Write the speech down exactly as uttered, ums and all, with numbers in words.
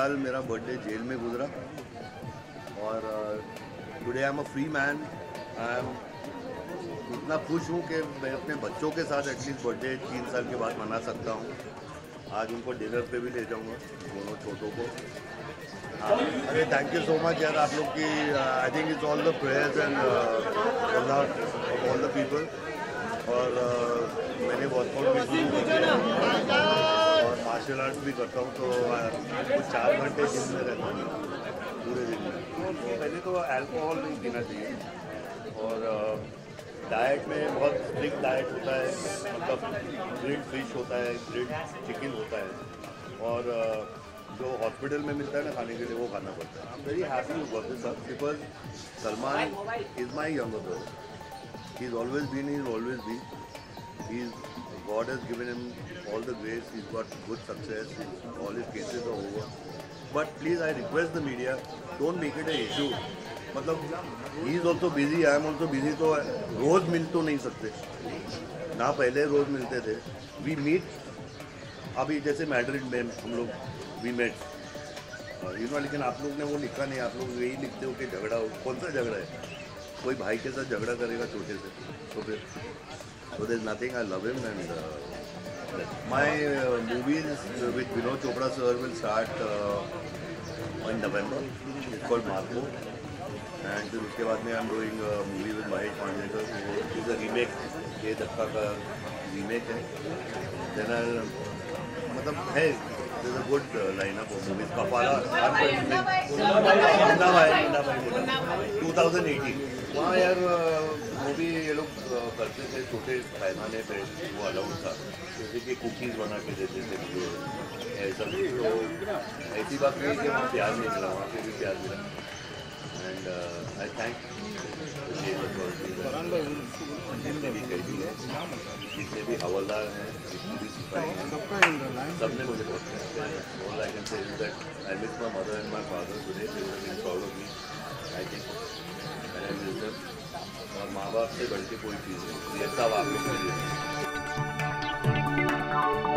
साल मेरा birthday jail में गुजरा और today I am a free man. I am इतना खुश हूँ कि मैं अपने बच्चों के साथ एटलीस्ट बर्थडे तीन साल के बाद मना सकता हूँ। आज उनको डिनर पे भी ले जाऊँगा दोनों छोटों को। अरे थैंक यू सो मच यार आप लोग की। I think it's all the prayers and all the people. और मैंने वर्कआउट भी शुरू किया और मार्शल आर्ट्स भी करता हूँ, तो कुछ चार घंटे जिम में रहता हूँ पूरे दिन में। तो पहले तो अल्कोहल नहीं पीना चाहिए और डाइट में बहुत स्ट्रिक्ट डाइट होता है, मतलब ग्रिल्ड फिश होता है, ग्रिल्ड चिकन होता है और जो हॉस्पिटल में मिलता है ना खाने के लिए वो खाना पड़ता है। I am very happy about this because Salman is my younger brother. He has always been, he has always been. He is, God has given him all the grace. He's got good success. He's, all his cases are over. But please, I request the media, don't make it an issue. मतलब he is also busy. I am also busy. तो रोज मिल तो नहीं सकते ना, पहले रोज मिलते थे। We meet. अभी जैसे मैड्रिड में हम लोग we met. You know, लेकिन आप लोग ने वो लिखा नहीं। आप लोग यही लिखते हो कि झगड़ा हो। कौन सा झगड़ा है? कोई भाई के साथ झगड़ा करेगा छोटे से तो फिर तो there is nothing. I love him and my movies with Vinod Chopra sir will start in November. It's called Marco and फिर उसके बाद में I am doing movie with Mahesh Bhandari. Is a remake, ये धक्का का रीमेक है। देन मतलब है there's a good uh, lineup of movies. Kapala, Munna Bhai, Munna Bhai, twenty eighteen. वहाँ यार मूवी ये लोग करते थे छोटे पैमाने पे, वो अलाउड था। जैसे कि कुकीज़ बना के देते थे मुझे, ऐसा तो ऐसी बात नहीं कि वहाँ प्यार नहीं मिला, वहाँ पे भी प्यार मिला। एंड आई थैंक जितने भी कैदी हैं, जितने भी हवलदार हैं, जितने भी सिपाही हैं, सबने मुझे बहुत प्यार किया। All I can say is that I miss my mother and my father today. They were being proud of me. I think I miss them. और माँ बाप से बढ़ के कोई चीज़ नहीं, ये सब आप लोग के लिए।